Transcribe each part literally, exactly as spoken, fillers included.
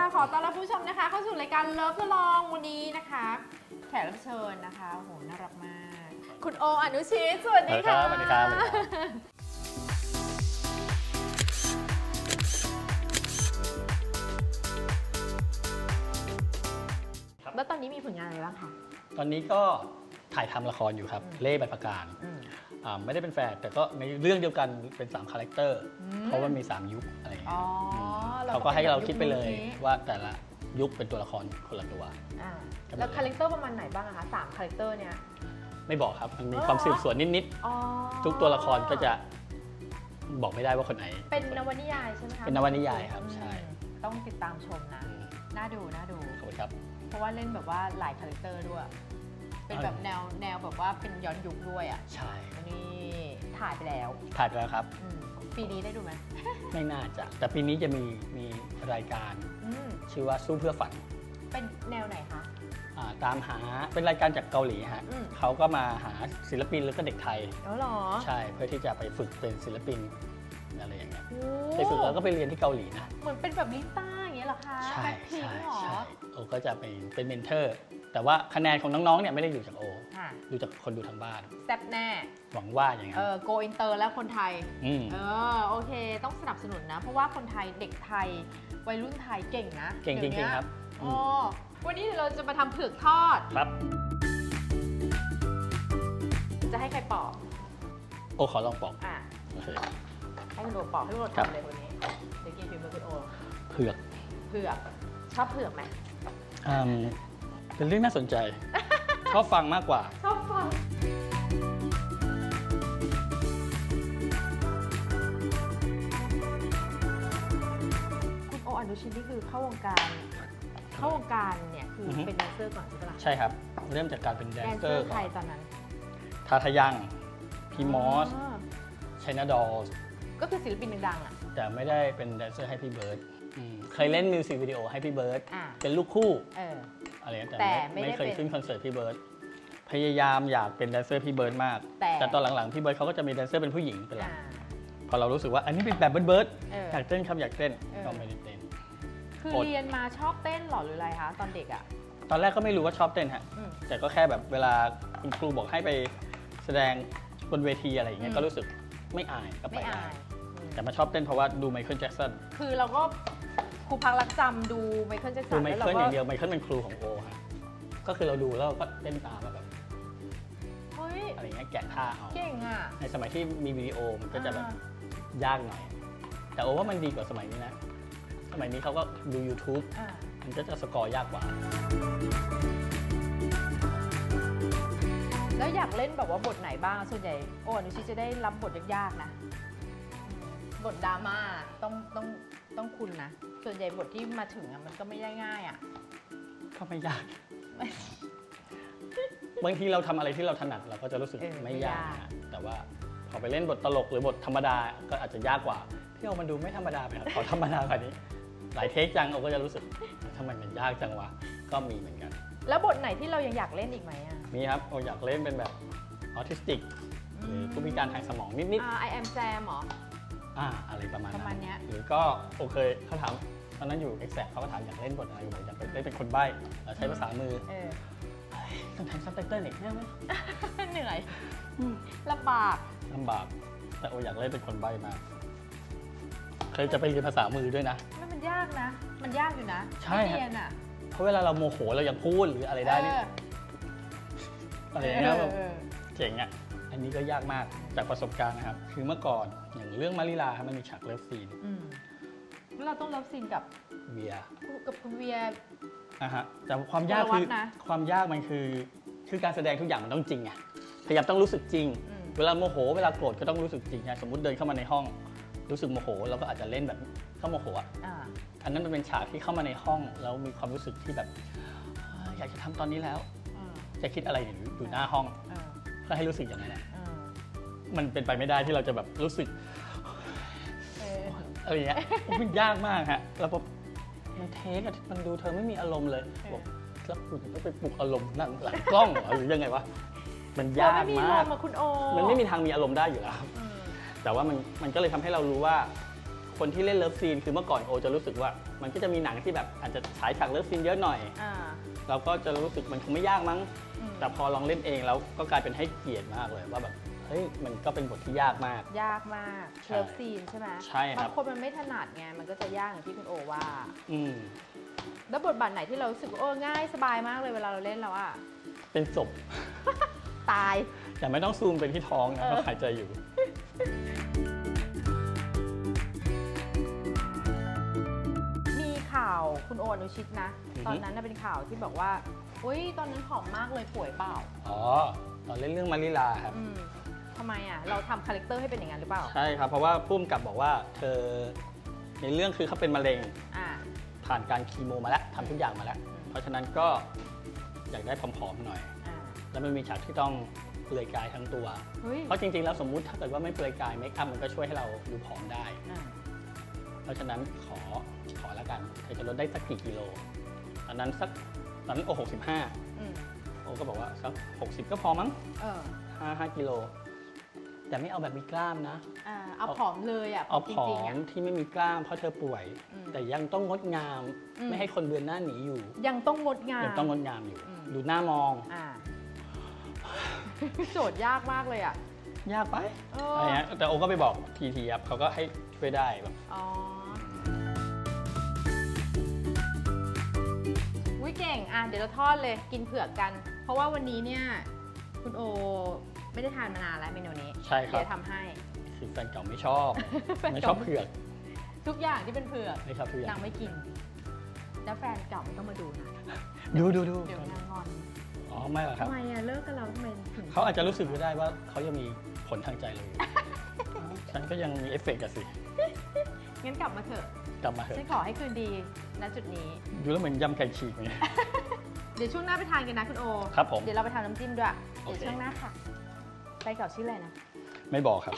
ขอต้อนรับผู้ชมนะคะเข้าสู่รายการเลิฟทดลองวันนี้นะคะแขกรับเชิญนะคะโหน่ารักมากคุณโออนุชิตสวัสดีค่ะสวัสดีครับแล้วตอนนี้มีผลงานอะไรบ้างคะตอนนี้ก็ถ่ายทำละครอยู่ครับเล่ห์ใบประการไม่ได้เป็นแฝดแต่ก็ในเรื่องเดียวกันเป็นสามคาแรคเตอร์เพราะว่ามีสามยุคอะไรอย่างเงี้ยเขาก็ให้เราคิดไปเลยว่าแต่ละยุคเป็นตัวละครคนละตัวแล้วคาแรคเตอร์ประมาณไหนบ้างคะสามคาแรคเตอร์เนี่ยไม่บอกครับมันมีความสืบสวนนิดๆทุกตัวละครก็จะบอกไม่ได้ว่าคนไหนเป็นนวนิยายใช่ไหมคะเป็นนวนิยายครับใช่ต้องติดตามชมนะน่าดูน่าดูขอบคุณครับเพราะว่าเล่นแบบว่าหลายคาแรคเตอร์ด้วยเป็นแบบแนวแนวแบบว่าเป็นย้อนยุคด้วยอ่ะใช่นี่ถ่ายไปแล้วถ่ายไปแล้วครับปีนี้ได้ดูไหมไม่น่าจะแต่ปีนี้จะมีมีรายการชื่อว่าสู้เพื่อฝันเป็นแนวไหนคะตามหาเป็นรายการจากเกาหลีฮะเขาก็มาหาศิลปินแล้วก็เด็กไทยอ๋อเหรอใช่เพื่อที่จะไปฝึกเป็นศิลปินอะไรอย่างเงี้ยไปฝึกแล้วก็ไปเรียนที่เกาหลีนะเหมือนเป็นแบบลิซ่าอย่างเงี้ยเหรอคะใช่ใช่ใช่โอก็จะเป็นเป็นเมนเทอร์แต่ว่าคะแนนของน้องๆเนี่ยไม่ได้อยู่จากโอดูจากคนดูทางบ้านแซ่บแน่หวังว่าอย่างเงี้ยเออโกอินเตอร์แล้วคนไทยเออโอเคต้องสนับสนุนนะเพราะว่าคนไทยเด็กไทยวัยรุ่นไทยเก่งนะเก่งจริงๆครับอ๋อวันนี้เราจะมาทำเผือกทอดครับจะให้ใครปอกโอขอลองปอกอ่ะให้คุณโอปอกให้คุณโอทำเลยวันนี้เดี๋ยวกินฝีมือคุณโอเผือกเผือกชอบเผือกไหมอืมเป็นเรื่องน่าสนใจชอบฟังมากกว่าชอบฟังคุณโออนุชิตนี่คือเข้าวงการเข้าวงการเนี่ยคือเป็นแดนเซอร์ก่อนใช่ไหมใช่ครับเริ่มจากการเป็นแดนเซอร์ใครตอนนั้นทาทายังพี่มอสไชน่าดอลส์ก็คือศิลปินดังๆอ่ะแต่ไม่ได้เป็นแดนเซอร์ให้พี่เบิร์ดเคยเล่นมิวสิกวิดีโอให้พี่เบิร์ดเป็นลูกคู่อะไรแต่ไม่เคยขึ้นคอนเสิร์ตพี่เบิร์ดพยายามอยากเป็นแดนเซอร์พี่เบิร์ดมากแต่ตอนหลังๆพี่เบิร์ดเขาก็จะมีแดนเซอร์เป็นผู้หญิงเป็นหลักพอเรารู้สึกว่าอันนี้เป็นแบบเบิร์ดอยากเต้นคำอยากเต้นก็ไม่ได้เต้นคือเรียนมาชอบเต้นหรอหรืออะไรคะตอนเด็กอ่ะตอนแรกก็ไม่รู้ว่าชอบเต้นฮะแต่ก็แค่แบบเวลาคุณครูบอกให้ไปแสดงบนเวทีอะไรอย่างเงี้ยก็รู้สึกไม่อายก็ไปอายแต่มาชอบเต้นเพราะว่าดูไมเคิลแจ็คสันคือเราก็ครูพักรักจำดูไมเคิลแจ็คสันดูไมเคิลอย่างเดียวไมเคิลเป็นครูของโอฮะก็คือเราดูแล้วก็เต้นตามแบบเฮ้ยอะไรเงี้ยแกะท่าเอาเก่งอะในสมัยที่มีวิดีโอมันก็จะแบบยากหน่อยแต่โอว่ามันดีกว่าสมัยนี้นะสมัยนี้เขาก็ดู YouTube มันก็จะสกอร์ยากกว่าแล้วอยากเล่นแบบว่าบทไหนบ้างส่วนใหญ่โออนุชิตจะได้รับบทยากๆนะบทดราม่าต้องต้องต้องคุณนะส่วนใหญ่บทที่มาถึงมันก็ไม่ได้ง่ายอ่ะก็ไม่ยากบางทีเราทำอะไรที่เราถนัดเราก็จะรู้สึกไม่ยากแต่ว่าพอไปเล่นบทตลกหรือบทธรรมดาก็อาจจะยากกว่าพี่โอมันดูไม่ธรรมดาไปขอธรรมดากว่านี้หลายเทคจังโอก็จะรู้สึกทำไมมันยากจังวะก็มีเหมือนกันแล้วบทไหนที่เรายังอยากเล่นอีกไหมอ่ะมีครับโออยากเล่นเป็นแบบออทิสติกหรือผู้พิการทางสมองนิดๆ I am Jam หรออะไรประมาณนี้หรือก็โอเคเขาถามตอนนั้นอยู่ Exact เขาก็ถามอยากเล่นบทอะไรอยู่อยากเล่นเป็นคนใบ้ใช้ภาษามือต้องทำซับไตเติ้ลอีกเนี่ยไหมเหนื่อยลำบากลำบากแต่โออยากเล่นเป็นคนใบ้มากเคยจะไปเรียนภาษามือด้วยนะมันยากนะมันยากอยู่นะใช่ครับเพราะเวลาเราโมโหเรายังพูดหรืออะไรได้นี่อะไรอย่างเงี้ยแบบเจ๋งอ่ะอันนี้ก็ยากมากจากประสบการณ์นะครับคือเมื่อก่อนอย่างเรื่องมาริลาครับมันมีฉากเลิฟซีนแล้วเราต้องเลิฟซีนกับเวียกับคุณเวียนะฮะแต่ความยากคือความยากมันคือคือการแสดงทุกอย่างมันต้องจริงไงพยายามต้องรู้สึกจริงเวลาโมโหเวลาโกรธก็ต้องรู้สึกจริงไงสมมติเดินเข้ามาในห้องรู้สึกโมโหเราก็อาจจะเล่นแบบเข้าโมโหอ่ะอันนั้นมันเป็นฉากที่เข้ามาในห้องแล้วมีความรู้สึกที่แบบอยากจะทำตอนนี้แล้วจะคิดอะไรอยู่หน้าห้องก็ให้รู้สึกอย่างนั้นมันเป็นไปไม่ได้ที่เราจะแบบรู้สึกอะไรอย่างเงี้ยมันยากมากฮะแล้วพอมันเทคมันดูเธอไม่มีอารมณ์เลยบอกแล้วคุณต้องไปปลุกอารมณ์หลังกล้องหรือยังไงวะมันยากมากมันไม่มีทางมีอารมณ์ได้อยู่แล้วแต่ว่ามันมันก็เลยทำให้เรารู้ว่า คนที่เล่นเลิฟซีนคือเมื่อก่อนโอจะรู้สึกว่ามันก็จะมีหนังที่แบบอาจจะฉายฉากเลิฟซีนเยอะหน่อยเราก็จะรู้สึกมันคงไม่ยากมั้งแต่พอลองเล่นเองแล้วก็กลายเป็นให้เกียรติมากเลยว่าแบบเฮ้ยมันก็เป็นบทที่ยากมากยากมากเลิฟซีนใช่ไหมใช่ครับบางคนมันไม่ถนัดไงมันก็จะยากอย่างที่คุณโอว่าอืมแล้วบทบาทไหนที่เรารู้สึกโอ้ง่ายสบายมากเลยเวลาเราเล่นเราอะเป็นศพตายแต่ไม่ต้องซูมเป็นที่ท้องนะเพราะหายใจอยู่มีข่าวคุณโอ อนุชิตนะตอนนั้นเป็นข่าวที่บอกว่าอุ้ยตอนนั้นผอมมากเลยป่วยเปล่าอ๋อตอนเล่นเรื่องมาริลาครับทำไมอ่ะเราทำคาแรคเตอร์ให้เป็นอย่างนั้นหรือเปล่าใช่ครับเพราะว่าพุ่มกับบอกว่าเธอในเรื่องคือเขาเป็นมะเร็งผ่านการคีโมมาแล้วทำทุกอย่างมาแล้วเพราะฉะนั้นก็อยากได้ผอมๆหน่อยแล้วมันมีฉากที่ต้องเปลือยกายทั้งตัวเพราะจริงๆแล้วสมมุติถ้าเกิดว่าไม่เปลือยกายเมคอัพมันก็ช่วยให้เราดูผอมได้เพราะฉะนั้นขอขอแล้วกันเธอจะลดได้สักกี่กิโลตอนนั้นสักตอนนั้นโอหกสิบห้าโอก็บอกว่าสักหกสิบก็พอมั้งห้าห้ากิโลแต่ไม่เอาแบบมีกล้ามนะเอาผอมเลยอ่ะเอาผอมที่ไม่มีกล้ามเพราะเธอป่วยแต่ยังต้องงดงามไม่ให้คนเบือนหน้าหนีอยู่ยังต้องงดงามยังต้องงดงามอยู่ดูหน้ามองโจทย์ยากมากเลยอ่ะยากไปอะไรเงี้ยแต่โอก็ไปบอกทีทีครับเขาก็ให้ช่วยได้แบบอ๋อวิเก่งอ่ะเดี๋ยวเราทอดเลยกินเผือกกันเพราะว่าวันนี้เนี่ยคุณโอไม่ได้ทานมานานแล้วเมนูนี้ใช่ครับเดี๋ยวทำให้คือแฟนเก่าไม่ชอบไม่ชอบเผือกทุกอย่างที่เป็นเผือกไม่ชอบเผือกนางไม่กินแล้วแฟนเก่าไม่ต้องมาดูนะดูดูดูเดี๋ยวนางงอนอ๋อไม่หรอกครับทำไมอะเลิกกับเราทำไมเขาอาจจะรู้สึกไม่ได้ว่าเขายังมีผลทางใจเลยฉันก็ยังมีเอฟเฟกต์กันสิงั้นกลับมาเถอะกลับมาเถอะฉันขอให้คืนดีณจุดนี้ดูแล้วเหมือนยำไก่ฉีกไงเดี๋ยวช่วงหน้าไปทานกันนะคุณโอครับผมเดี๋ยวเราไปทำน้ำจิ้มด้วยเดี๋ยวช่วงหน้าค่ะแฟนเก่าชื่ออะไรนะไม่บอกครับ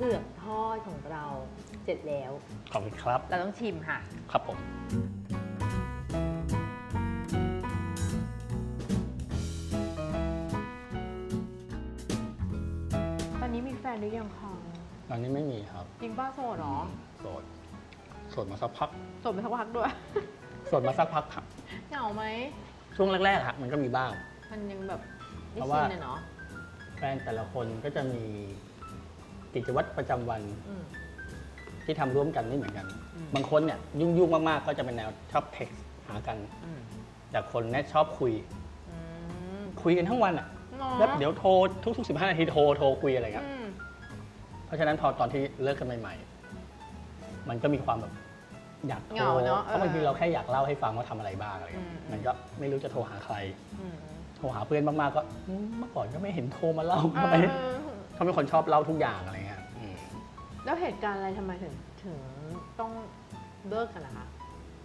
เผือกทอดของเราเสร็จแล้วขอบคุณครับเราต้องชิมค่ะครับผมตอนนี้มีแฟนหรือยังคะตอนนี้ไม่มีครับจริงป้าโสดหรอโสดโสดมาสักพักโสดมาสักพักด้วยโสดมาสักพักครับเหงาไหมช่วงแรกๆครับมันก็มีบ้างมันยังแบบเพราะว่าแฟนแต่ละคนก็จะมีกิจวัตรประจำวันที่ทำร่วมกันไม่เหมือนกันบางคนเนี่ยยุ่งๆมากๆก็จะเป็นแนวชอบเท็กซ์หากันแต่คนเนี่ยชอบคุยคุยกันทั้งวันอ่ะแล้วเดี๋ยวโทรทุกๆสิบห้านาทีโทรโทรคุยอะไรครับเพราะฉะนั้นพอตอนที่เลิกกันใหม่ๆมันก็มีความแบบอยากโทรเพราะบางทีเราแค่อยากเล่าให้ฟังว่าทำอะไรบ้างอะไรมันก็ไม่รู้จะโทรหาใครโทรหาเพื่อนมากๆก็เมื่อก่อนก็ไม่เห็นโทรมาเล่าอะไรเขาเป็นคนชอบเล่าทุกอย่างอะไรเงี้ยแล้วเหตุการณ์อะไรทำไมถึงถึงต้องเลิกกันล่ะคะ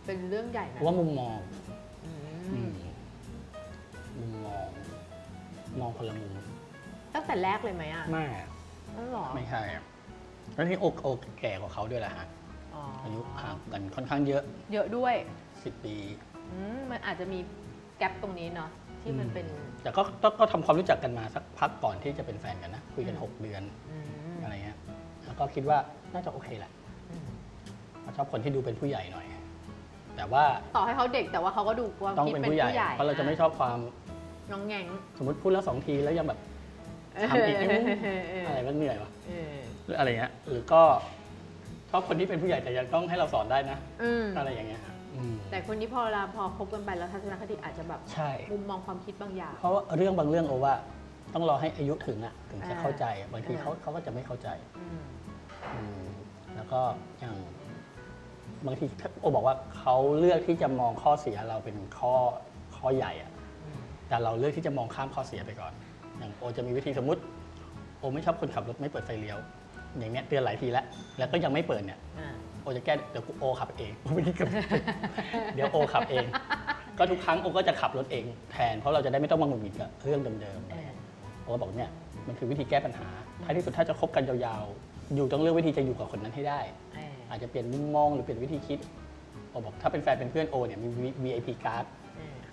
เป็นเรื่องใหญ่นะว่ามุมมองมุมมองมองคนละมุมตั้งแต่แรกเลยไหมอ่ะไม่นั่นหรอไม่ใช่แล้วที่โอกโอกแก่กว่าเขาด้วยแหละฮะอายุห่างกันค่อนข้างเยอะเยอะด้วยสิบปีมันอาจจะมีแกลบตรงนี้เนาะที่มันเป็นแต่ก็ก็ทำความรู้จักกันมาสักพักก่อนที่จะเป็นแฟนกันนะคุยกันหกเดือนอะไรเงี้ยแล้วก็คิดว่าน่าจะโอเคแหละชอบคนที่ดูเป็นผู้ใหญ่หน่อยแต่ว่าต่อให้เขาเด็กแต่ว่าเขาก็ดูว่าต้องเป็นผู้ใหญ่เพราะเราจะไม่ชอบความน้องแงงสมมติพูดแล้วสองทีแล้วยังแบบทำอีกอะไรมันเหนื่อยวะหรืออะไรเงี้ยหรือก็ชอบคนที่เป็นผู้ใหญ่แต่ยังต้องให้เราสอนได้นะอะไรอย่างเงี้ยแต่คนที่พอเราพอคบกันไปแล้วทัศนคติอาจจะแบบมุมมองความคิดบางอย่างเพราะเรื่องบางเรื่องโอว่าต้องรอให้อายุถึงอ่ะถึงจะเข้าใจบางทีเขาเขาก็จะไม่เข้าใจแล้วก็อย่างบางทีโอบอกว่าเขาเลือกที่จะมองข้อเสียเราเป็นข้อข้อใหญ่อ่ะแต่เราเลือกที่จะมองข้ามข้อเสียไปก่อนอย่างโอจะมีวิธีสมมติโอไม่ชอบคนขับรถไม่เปิดไฟเลี้ยวอย่างเนี้ยเตือนหลายทีแล้วแล้วก็ยังไม่เปิดเนี่ยโอจะแก้เดี๋ยวกูโอขับเองไม่ได้เดี๋ยวโอขับเอง ก็ทุกครั้งโอก็จะขับรถเองแทนเพราะเราจะได้ไม่ต้องมาหงุดหงิดกับเรื่องเดิมๆโอบอกเนี่ยมันคือวิธีแก้ปัญหาท้ายที่สุดถ้าจะคบกันยาวๆอยู่ต้องเลือกวิธีจะอยู่กับคนนั้นให้ได้อาจจะเปลี่ยนมุมมองหรือเปลี่ยนวิธีคิดโอบอกถ้าเป็นแฟนเป็นเพื่อนโอเนี่ยมี วี ไอ พี การ์ด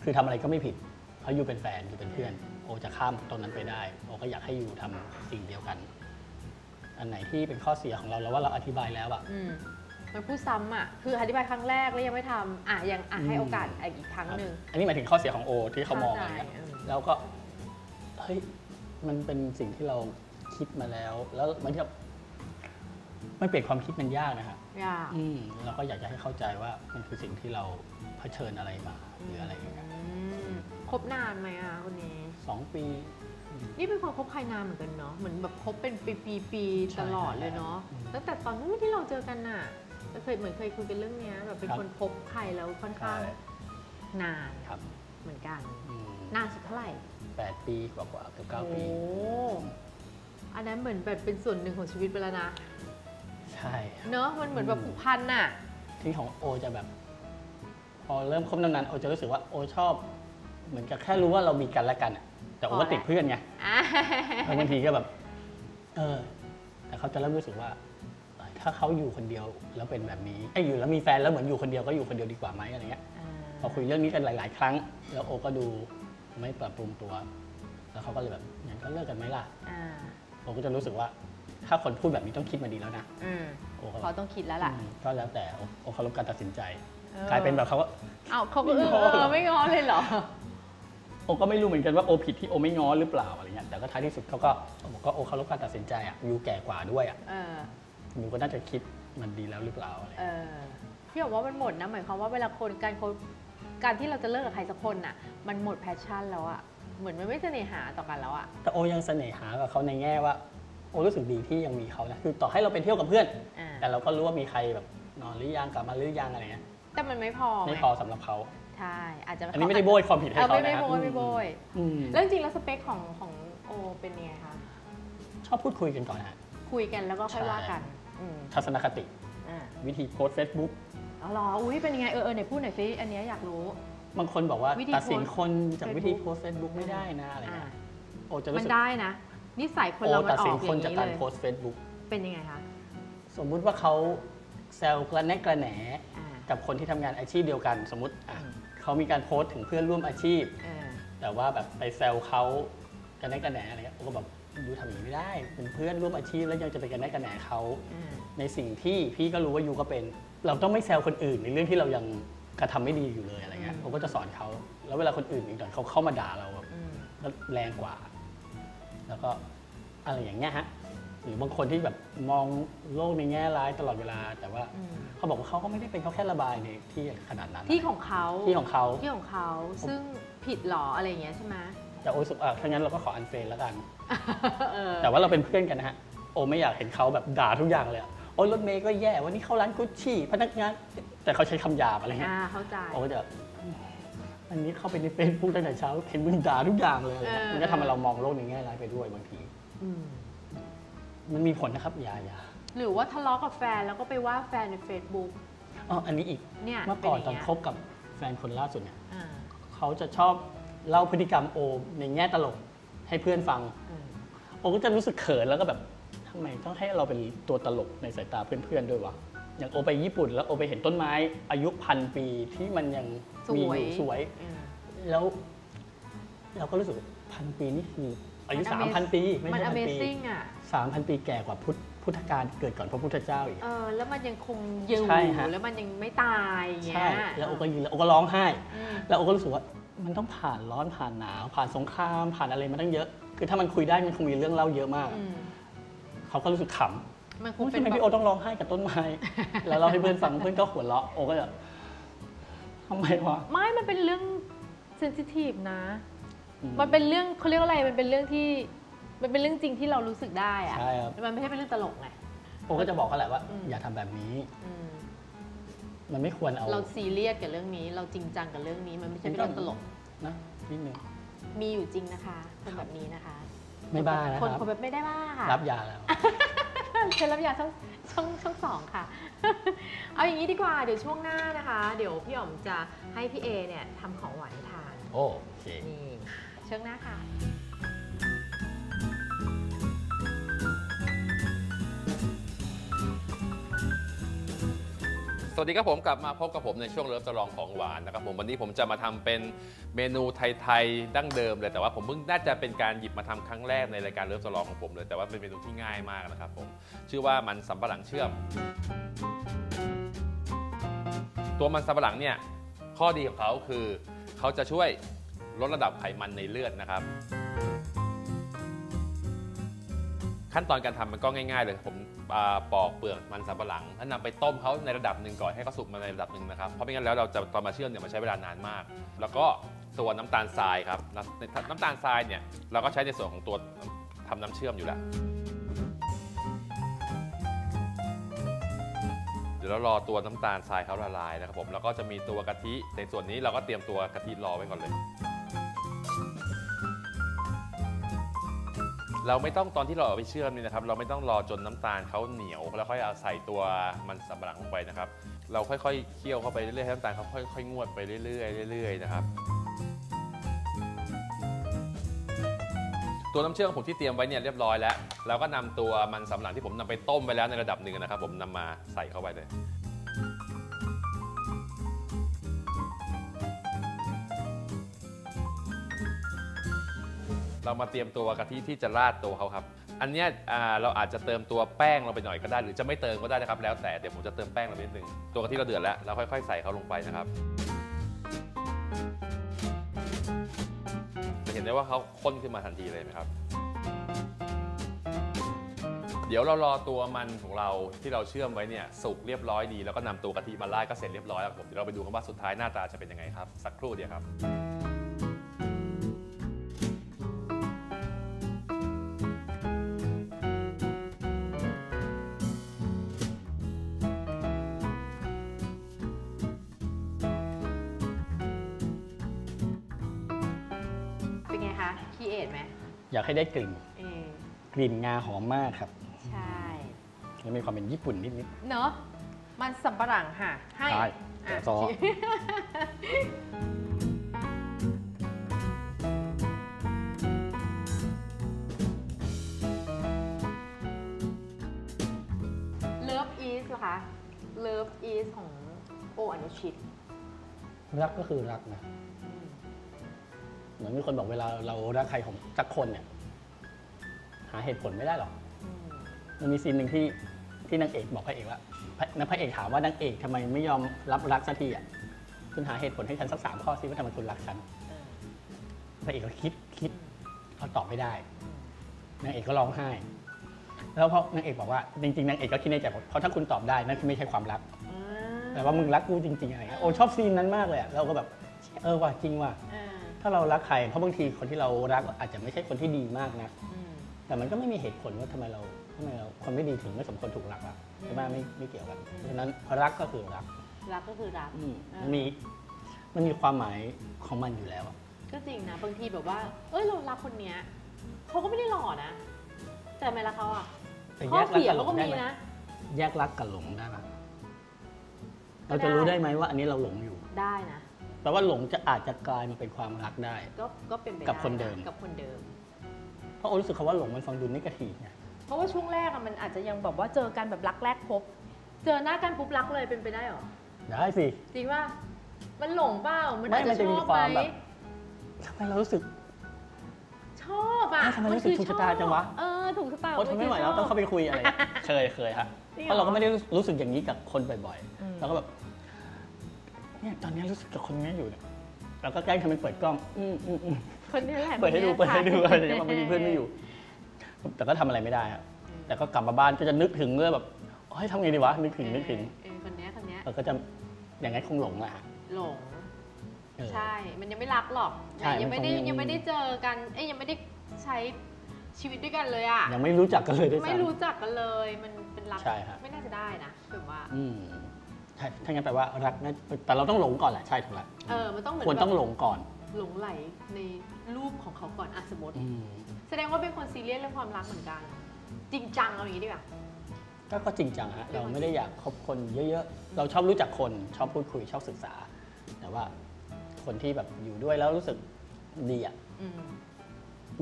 คือทำอะไรก็ไม่ผิดเขาอยู่เป็นแฟนอยู่เป็นเพื่อนโอจะข้ามตรงนั้นไปได้โอก็อยากให้อยู่ทำสิ่งเดียวกันอันไหนที่เป็นข้อเสียของเราแล้วว่าเราอธิบายแล้วอะมันพูดซ้ำอะคืออธิบายครั้งแรกแล้วยังไม่ทำอะยังอะให้โอกาสอีกครั้งหนึ่งอันนี้หมายถึงข้อเสียของโอที่เขามองอะไรเงี้ยแล้วก็เฮ้ยมันเป็นสิ่งที่เราคิดมาแล้วแล้วมันก็มันเปลี่ยนความคิดมันยากนะครับยากเราก็อยากจะให้เข้าใจว่ามันคือสิ่งที่เราเผชิญอะไรมาหรืออะไรอย่างเงี้ยคบนานไหมอะคนนี้สองปีนี่เป็นคนคบใครนานเหมือนกันเนาะเหมือนแบบคบเป็นปีๆตลอดเลยเนาะตั้งแต่ตอนนู้นที่เราเจอกันน่ะเคยเหมือนเคยคุยกันเรื่องนี้แบบเป็นคนคบใครแล้วค่อนข้างนานครับเหมือนกันนานสุดเท่าไหร่แปดปีกว่าๆเกือบเก้าปีโอ้อันนั้นเหมือนแบบเป็นส่วนหนึ่งของชีวิตไปแล้วนะใช่เนาะมันเหมือนแบบผูกพันน่ะที่ของโอจะแบบพอเริ่มคบนานๆโอจะรู้สึกว่าโอชอบเหมือนกับแค่รู้ว่าเรามีกันและกันแต่ว่าติดเพื่อนไงบางทีก็แบบเออแต่เขาจะเริ่มรู้สึกว่าถ้าเขาอยู่คนเดียวแล้วเป็นแบบนี้ไอ้อยู่แล้วมีแฟนแล้วเหมือนอยู่คนเดียวก็อยู่คนเดียวดีกว่าไหมอะไรเงี้ยพอคุยเรื่องนี้กันหลายๆครั้งแล้วโอก็ดูไม่ปรับปรุงตัวแล้วเขาก็เลยแบบงั้นก็เลิกกันไหมล่ะโอก็จะรู้สึกว่าถ้าคนพูดแบบนี้ต้องคิดมาดีแล้วนะโอเขาต้องคิดแล้วล่ะก็แล้วแต่โอเคารพการตัดสินใจกลายเป็นแบบเขาก็อ้าวเขาก็ไม่ง้อเลยเหรอโอก็ไม่รู้เหมือนกันว่าโอผิดที่โอไม่ง้อหรือเปล่าอะไรเงี้ยแต่ก็ท้ายที่สุดเขาก็บอกว่าโอเคารพการตัดสินใจอ่ะอยู่แก่กว่าด้วยอ่ะหนูก็น่าจะคิดมันดีแล้วหรือเปล่าอะไรพี่บอกว่ามันหมดนะหมายความว่าเวลาคนการการที่เราจะเลิกกับใครสักคนน่ะมันหมดแพชชั่นแล้วอ่ะเหมือนมันไม่เสน่หาต่อกันแล้วอ่ะแต่โอยังเสน่หากับเขาในแง่ว่าโอรู้สึกดีที่ยังมีเขานะคือต่อให้เราไปเที่ยวกับเพื่อนแต่เราก็รู้ว่ามีใครแบบนอนหรือยังกลับมาหรือยังอะไรเงี้ยแต่มันไม่พอไม่พอสำหรับเขาใช่อาจจะอันนี้ไม่ได้โบยความผิดให้เขาไม่โบยไม่โบยเรื่องจริงแล้วสเปคของของโอเป็นไงคะชอบพูดคุยกันก่อนฮะคุยกันแล้วก็ค่อยว่ากันทัศนคติวิธีโพสเฟซบุ๊กอ๋อเหรออุ้ยเป็นยังไงเออเออไหนพูดหน่อยสิอันนี้อยากรู้บางคนบอกว่าตัดสินคนจากวิธีโพสเฟซบุ๊กไม่ได้นะอะไรนะโอจะรู้สึกมันได้นะนิสัยคนเราตัดสินคนจากการโพสเฟซบุ๊กเป็นยังไงคะสมมุติว่าเขาแซวกระแนะกระแหนกับคนที่ทำงานอาชีพเดียวกันสมมุติเขามีการโพสถึงเพื่อนร่วมอาชีพแต่ว่าแบบไปแซวเขากระแนะกระแหนอะไรโอก็แบบยูทำอย่างนี้ไม่ได้เป็นเพื่อนร่วมอาชีพแล้วยังจะไปกันได้กันแหนเขาในสิ่งที่พี่ก็รู้ว่ายูก็เป็นเราต้องไม่แซวคนอื่นในเรื่องที่เรายังกระทำไม่ดีอยู่เลยอะไรเงี้ยผมก็จะสอนเขาแล้วเวลาคนอื่นอีกหน่อยเขาเข้ามาด่าเราก็แรงกว่าแล้วก็อะไรอย่างเงี้ยฮะหรือบางคนที่แบบมองโลกในแง่ร้ายตลอดเวลาแต่ว่าเขาบอกว่าเขาก็ไม่ได้เป็นเขาแค่ระบายในที่ขนาดนั้นที่ของเขาที่ของเขาที่ของเขาซึ่งผิดหรออะไรเงี้ยใช่ไหมแต่โอสุขอ่ะถ้างั้นเราก็ขออันเฟรนแล้วกันแต่ว่าเราเป็นเพื่อนกันนะฮะโอไม่อยากเห็นเขาแบบด่าทุกอย่างเลยโอ้รถเมย์ก็แย่วันนี้เข้าร้านกุชชี่พนักงานแต่เขาใช้คำหยาบอะไรเงี้ยเข้าใจโอจะอันนี้เข้าไปในเฟซบุ๊กตั้งแต่เช้าเห็นมึงด่าทุกอย่างเลยมันก็ทำให้เรามองโลกในแง่ร้ายไปด้วยบางทีมันมีผลนะครับอย่าอย่าหรือว่าทะเลาะกับแฟนแล้วก็ไปว่าแฟนในเฟซบุ๊กอ๋ออันนี้อีกเมื่อก่อนตอนคบกับแฟนคนล่าสุดเนี่ยเขาจะชอบเล่าพฤติกรรมโอในแง่ตลกให้เพื่อนฟังโอก็จะรู้สึกเขินแล้วก็แบบทำไมต้องให้เราเป็นตัวตลกในสายตาเพื่อนๆด้วยวะอย่างโอไปญี่ปุ่นแล้วโอไปเห็นต้นไม้อายุพันปีที่มันยังมีอยู่สวยแล้วเราก็รู้สึกพันปีนี่คืออายุสามพันปีไม่ใช่พันปีสามพันปีแก่กว่าพุทธพุทธกาลเกิดก่อนพระพุทธเจ้าอีกเออแล้วมันยังคงยืนแล้วมันยังไม่ตายอย่างเงี้ยแล้วโอก็ยืนแล้วโอก็ร้องไห้แล้วโอก็รู้สึกว่ามันต้องผ่านร้อนผ่านหนาวผ่านสงครามผ่านอะไรมาตั้งเยอะคือถ้ามันคุยได้มันคงมีเรื่องเล่าเยอะมากเขาก็รู้สึกขำมันคงเป็นพี่โอต้องร้องไห้กับต้นไม้แล้วเราให้เพื่อนฟังเพื่อนก็หัวเราะโอก็แบบทำไมวะไม่มันเป็นเรื่องเซนซิทีฟนะมันเป็นเรื่องเขาเรียกอะไรมันเป็นเรื่องที่มันเป็นเรื่องจริงที่เรารู้สึกได้อะมันไม่ใช่เป็นเรื่องตลกไงโอก็จะบอกเขาแหละว่าอย่าทำแบบนี้มันไม่ควรเอาเราซีเรียสกับเรื่องนี้เราจริงจังกับเรื่องนี้มันไม่ใช่เรื่องตลกนะนิดนึงมีอยู่จริงนะคะคนแบบนี้นะคะไม่บ้านะคนคนแบบไม่ได้บ้าค่ะรับยาแล้วเคยรับยา ช่องช่องสองค่ะเอาอย่างนี้ดีกว่าเดี๋ยวช่วงหน้านะคะเดี๋ยวพี่อ๋อมจะให้พี่เอเนี่ยทำของหวานทานโอเคนี่ช่วงหน้าค่ะสวัสดีครับผมกลับมาพบกับผมในช่วงเลิฟทดลองของหวานนะครับผมวันนี้ผมจะมาทำเป็นเมนูไทยๆดั้งเดิมเลยแต่ว่าผมเพิ่งน่าจะเป็นการหยิบมาทำครั้งแรกในรายการเลิฟทดลองของผมเลยแต่ว่าเป็นเมนูที่ง่ายมากนะครับผมชื่อว่ามันสำปะหลังเชื่อมตัวมันสำปะหลังเนี่ยข้อดีของเขาคือเขาจะช่วยลดระดับไขมันในเลือดนะครับขั้นตอนการทำมันก็ง่ายๆเลยผมปอกเปลือกมันสำปะหลังแล้วนำไปต้มเขาในระดับหนึ่งก่อนให้เขาสุกมาในระดับหนึ่งนะครับเพราะไม่งั้นแล้วเราจะตอนมาเชื่อมเนี่ยมันใช้เวลานานมากแล้วก็ตัวน้ำตาลทรายครับน้ำตาลทรายเนี่ยเราก็ใช้ในส่วนของตัวทำน้ำเชื่อมอยู่แล้วเดี๋ยวเรารอตัวน้ำตาลทรายเขาละลายนะครับผมแล้วก็จะมีตัวกะทิในส่วนนี้เราก็เตรียมตัวกะทิรอไว้ก่อนเลยเราไม่ต้องตอนที่เราเอาไปเชื่อมนี่นะครับเราไม่ต้องรอจนน้ำตาลเขาเหนียวแล้วค่อยเอาใส่ตัวมันสำปะหลังลงไปนะครับเราค่อยๆเคี่ยวเข้าไปเรื่อยๆให้น้ำตาลเขาค่อยๆงวดไปเรื่อยๆเรื่อยๆนะครับตัวน้ำเชื่อมผมที่เตรียมไว้เนี่ยเรียบร้อยแล้วเราก็นำตัวมันสำปะหลังที่ผมนำไปต้มไปแล้วในระดับหนึ่งนะครับผมนำมาใส่เข้าไปเลยเรามาเตรียมตัวกะทิที่จะราดตัวเขาครับอันนี้เราอาจจะเติมตัวแป้งลงไปหน่อยก็ได้หรือจะไม่เติมก็ได้นะครับแล้วแต่เดี๋ยวผมจะเติมแป้งลงไปนิดนึงตัวกะทิเราเดือดแล้วเราค่อยๆใส่เขาลงไปนะครับจะเห็นได้ว่าเขาข้นขึ้นมาทันทีเลยนะครับเดี๋ยวเรารอตัวมันของเราที่เราเชื่อมไว้เนี่ยสุกเรียบร้อยดีแล้วก็นำตัวกะทิมาราดก็เสร็จเรียบร้อยแล้วผมเดี๋ยวเราไปดูกันว่าสุดท้ายหน้าตาจะเป็นยังไงครับสักครู่เดียวครับอยากให้ได้กลิ่นกลิ่นงาหอมมากครับใช่แล้วมีความเป็นญี่ปุ่นนิดนิดเนาะมันสำปะหลังค่ะให้ซอสเลิฟอีสเหรอคะเลิฟอีสของโออนุชิตรักก็คือรักนะเหมือนมีคนบอกเวลาเรารักใครของสักคนเนี่ยหาเหตุผลไม่ได้หรอกมันมีซีนหนึ่งที่ที่นางเอกบอกพระเอกว่านักพระเอกถามว่านางเอกทำไมไม่ยอมรับรักสักทีอ่ะคุณหาเหตุผลให้ฉันสักสามข้อซิว่าทำไมคุณรักฉันพระเอกก็คิดคิดเขาตอบไม่ได้นางเอกก็ร้องไห้แล้วเพราะนางเอกบอกว่าจริงๆนางเอกก็คิดในใจว่าเพราะถ้าคุณตอบได้นั่นไม่ใช่ความรักแต่ว่ามึงรักกูจริงๆอะไรโอ้ชอบซีนนั้นมากเลยเราก็แบบเออว่ะจริงว่ะถ้าเรารักใครเพราะบางทีคนที่เรารักอาจจะไม่ใช่คนที่ดีมากนะแต่มันก็ไม่มีเหตุผลว่าทำไมเราทำไมเราคนไม่ดีถึงไม่สมควรถูกรักล่ะใช่ไหมไม่ไม่เกี่ยวกันเพราะฉะนั้นรักก็คือรักรักก็คือรักมันมีมันมีความหมายของมันอยู่แล้วก็จริงนะบางทีแบบว่าเอ้ยเรารักคนเนี้ยเขาก็ไม่ได้หล่อนะแต่ทำไมรักเขาอ่ะข้อเสียเขาก็มีนะแยกรักกับหลงได้ไหมเราจะรู้ได้ไหมว่าอันนี้เราหลงอยู่ได้นะแปลว่าหลงจะอาจจะกลายมาเป็นความรักได้ก็เป็นกับคนเดิมกับคนเดิมเพราะรู้สึกคำว่าหลงมันฟังดูนิเกทีฟไงเพราะว่าช่วงแรกอะมันอาจจะยังแบบว่าเจอกันแบบรักแรกพบเจอหน้ากันปุ๊บรักเลยเป็นไปได้หรอได้สิจริงว่ามันหลงเปล่ามันอาจจะชอบไหมทำไมเรารู้สึกชอบอะทำไมรู้สึกถูกชะตาจังวะเออถูกชะตาเพราะทำไม่ไหวแล้วต้องเข้าไปคุยอะไรเคยเคยฮะเพราะเราก็ไม่ได้รู้สึกอย่างนี้กับคนบ่อยๆเราก็แบบเนี่ยตอนนี้รู้สึกกับคนนี้อยู่เนี่ยเราก็ใกล้ทำเป็นเปิดกล้องอืมอืมอืมคนนี้แหละเปิดให้ดูเปิดให้ดูอะไรอย่างเงี้ยมันมีเพื่อนไม่อยู่แต่ก็ทำอะไรไม่ได้ครับแต่ก็กลับมาบ้านก็จะนึกถึงเรื่องแบบเฮ้ยทำไงดีวะนึกถึงนึกถึงคนนี้คนนี้เราก็จะอย่างนั้นคงหลงแหละหลงใช่มันยังไม่รักหรอกยังไม่ได้ยังไม่ได้เจอกันเอ้ยยังไม่ได้ใช้ชีวิตด้วยกันเลยอ่ะยังไม่รู้จักกันเลยด้วยซ้ำไม่รู้จักกันเลยมันเป็นรักไม่น่าจะได้นะแบบว่าถ้างั้นแปลว่ารักนะแต่เราต้องหลงก่อนแหละใช่ถูกแล้วเออมันต้องควรต้องหลงก่อนหลงไหลในรูปของเขาก่อนอ่ะสมมติแสดงว่าเป็นคนซีเรียสเรื่องความรักเหมือนกันจริงจังเอาอย่างนี้ดีกว่า ก็จริงจังฮะเราไม่ได้อยากคบคนเยอะๆเราชอบรู้จักคนชอบพูดคุยชอบศึกษาแต่ว่าคนที่แบบอยู่ด้วยแล้วรู้สึกดีอ่ะ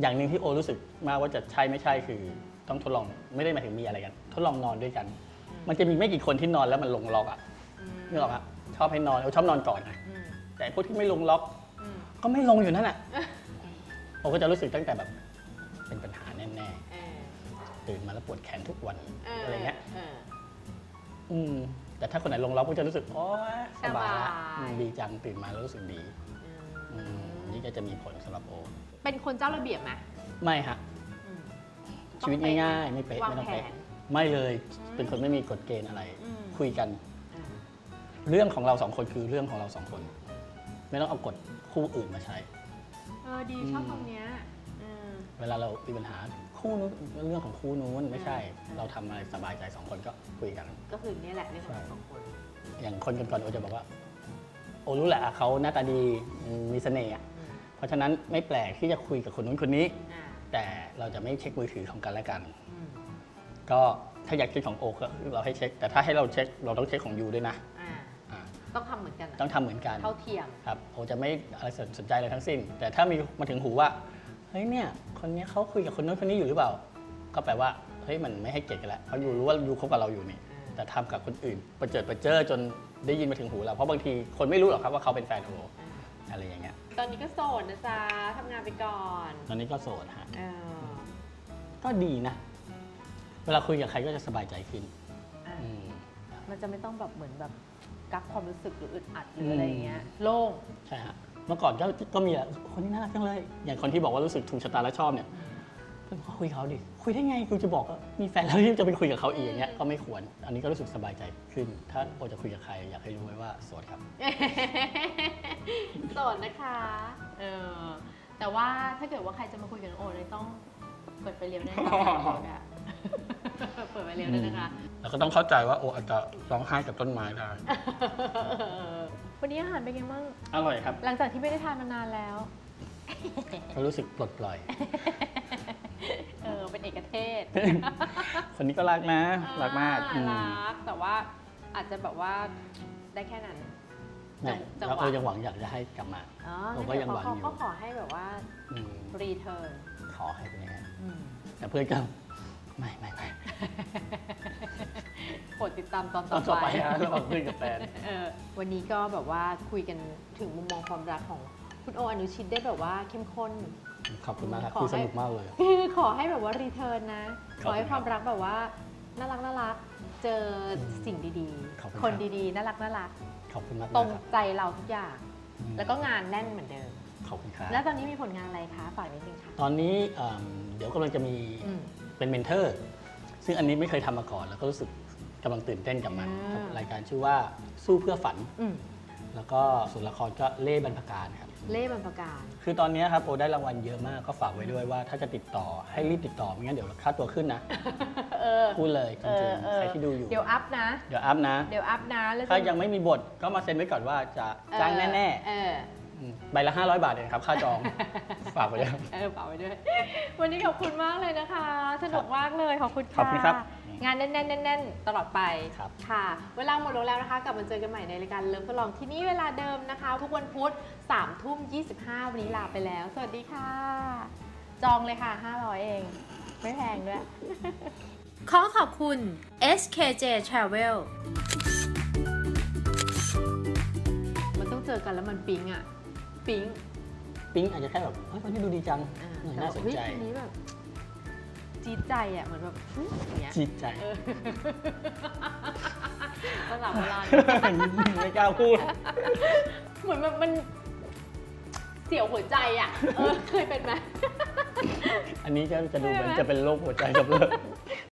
อย่างหนึ่งที่โอรู้สึกมากว่าจะใช่ไม่ใช่คือต้องทดลองไม่ได้หมายถึงมีอะไรกันทดลองนอนด้วยกันมันจะมีไม่กี่คนที่นอนแล้วมันลงล็อกอ่ะนึกออกปะชอบให้นอนเราชอบนอนก่อนนะแต่พวกที่ไม่ลงล็อกก็ไม่ลงอยู่นั่นแหละโอก็จะรู้สึกตั้งแต่แบบเป็นปัญหาแน่ๆตื่นมาแล้วปวดแขนทุกวันอะไรเงี้ยแต่ถ้าคนไหนลงล็อกก็จะรู้สึกอ๋อสบายดีจังตื่นมาแล้วรู้สึกดีนี่ก็จะมีผลสำหรับโอเป็นคนเจ้าระเบียบไหมไม่ฮะชีวิตง่ายๆไม่เป๊ะไม่ต้องเป๊ะไม่เลยเป็นคนไม่มีกฎเกณฑ์อะไรคุยกันเรื่องของเราสองคนคือเรื่องของเราสองคนไม่ต้องเอากฎคู่อื่นมาใช้เออดีชอบตรงเนี้ยเวลาเรามีปัญหาคู่นู้นเรื่องของคู่นู้นไม่ใช่เราทำอะไรสบายใจสองคนก็คุยกันก็คือนี่แหละเรื่องของสองคนอย่างคนก่อนๆโอจะบอกว่าโอรู้แหละเขาหน้าตาดีมีเสน่ห์เพราะฉะนั้นไม่แปลกที่จะคุยกับคนนู้นคนนี้แต่เราจะไม่เช็คมือถือของกันและกันก็ถ้าอยากเช็คของโอก็เราให้เช็คแต่ถ้าให้เราเช็คเราต้องเช็คของยูด้วยนะต้องทำเหมือนกันต้องทำเหมือนกันเท่าเทียมครับโอจะไม่อะไรสนใจเลยทั้งสิ้นแต่ถ้ามีมาถึงหูว่าเฮ้ยเนี่ยคนนี้เขาคุยกับคนนู้นคนนี้อยู่หรือเปล่าก็แปลว่าเฮ้ยมันไม่ให้เกียรติกันแล้วเพราะยูรู้ว่ายูคบกับเราอยู่นี่แต่ทำกับคนอื่นประเจิดประเจ้อจนได้ยินมาถึงหูเราเพราะบางทีคนไม่รู้หรอกครับว่าเขาเป็นแฟนโออะไรอย่างเงี้ยตอนนี้ก็โสดนะจ๊ะทำงานไปก่อนตอนนี้ก็โสดฮะก็ดีนะเวลาคุยกับใครก็จะสบายใจขึ้นมันจะไม่ต้องแบบเหมือนแบบกักความรู้สึกหรืออึดอัดหรืออะไรเงี้ยโล่งใช่ฮะเมื่อก่อนก็ก็มีอะคนที่น่ารักจังเลยอย่างคนที่บอกว่ารู้สึกถูกชะตาและชอบเนี่ยก็คุยเขาดิคุยได้ไงกูจะบอกว่ามีแฟนแล้วที่จะไปคุยกับเขาอีกอย่างเงี้ยก็ไม่ควรอันนี้ก็รู้สึกสบายใจขึ้นถ้าโอจะคุยกับใครอยากให้รู้ไว้ว่าโสดครับโสดนะคะเออแต่ว่าถ้าเกิดว่าใครจะมาคุยกับโอเลยต้องเปิดไปเร็วแน่เปิดไปเร็วแน่นะคะแล้วก็ต้องเข้าใจว่าโออาจจะร้องไห้กับต้นไม้ได้วันนี้อาหารเป็นไงบ้างอร่อยครับหลังจากที่ไม่ได้ทานมานานแล้วเขารู้สึกปลดปล่อยเออเป็นเอกเทศคนนี้ก็รักนะรักมากรักแต่ว่าอาจจะแบบว่าได้แค่นั้นแล้วเรายังหวังอยากจะให้กลับมาเราก็ยังหวังอยู่ก็ขอให้แบบว่ารีเทิร์นขอให้เป็นยังไงแต่เพื่อนก็ไม่ไม่ไม่กดติดตามตอนต่อไปแล้วมาคุยกับแฟนวันนี้ก็แบบว่าคุยกันถึงมุมมองความรักของคุณโออนุชิตได้แบบว่าเข้มข้นขอบคุณมากครับคือสนุกมากเลยคือขอให้แบบว่ารีเทิร์นนะขอให้ความรักแบบว่าน่ารักน่ารักเจอสิ่งดีๆคนดีๆน่ารักน่ารักขอบคุณมากตรงใจเราทุกอย่างแล้วก็งานแน่นเหมือนเดิมขอบคุณครับแล้วตอนนี้มีผลงานอะไรคะฝากนิดนึงค่ะตอนนี้เดี๋ยวกำลังจะมีเป็นเมนเทอร์ซึ่งอันนี้ไม่เคยทำมาก่อนแล้วก็รู้สึกกำลังตื่นเต้นกับมันรายการชื่อว่าสู้เพื่อฝันแล้วก็ส่วนละครก็เล่บรรพการครับเล่บรรพการคือตอนนี้ครับโอได้รางวัลเยอะมากก็ฝากไว้ด้วยว่าถ้าจะติดต่อให้รีบติดต่อไม่งั้นเดี๋ยวค่าตัวขึ้นนะพูดเลยจริงๆใครที่ดูอยู่เดี๋ยวอัพนะเดี๋ยวอัพนะเดี๋ยวอัพนะถ้ายังไม่มีบทก็มาเซ็นไว้ก่อนว่าจะจ้างแน่ๆใบละห้าร้อยบาทเองครับค่าจองฝากไว้ด้วยเออฝากไว้ด้วยวันนี้ขอบคุณมากเลยนะคะสนุกมากเลยขอบคุณค่ะขอบคุณครับงานแน่นๆตลอดไปค่ะเวลาหมดลงแล้วนะคะกลับมาเจอกันใหม่ในรายการเลิฟทดลองที่นี่เวลาเดิมนะคะทุกวันพุธสามทุ่มยี่สิบห้าวันนี้ลาไปแล้วสวัสดีค่ะจองเลยค่ะห้าร้อยเองไม่แพงด้วยขอขอบคุณ เอส เค เจ Travel มันต้องเจอกันแล้วมันปิ๊งอะปิ๊งปิ๊งอาจจะแค่แบบเฮ้ยคนนี้ดูดีจังน่าสนใจจี๊ดใจอ่ะเหมือนแบบอย่างเงี้ยจี๊ดใจตลับเวลาไม่กล้าพูดเหมือนแบบมันเสียวหัวใจอ่ะเคยเป็นไหมอันนี้จะดูเหมือนจะเป็นโรคหัวใจกำเริบ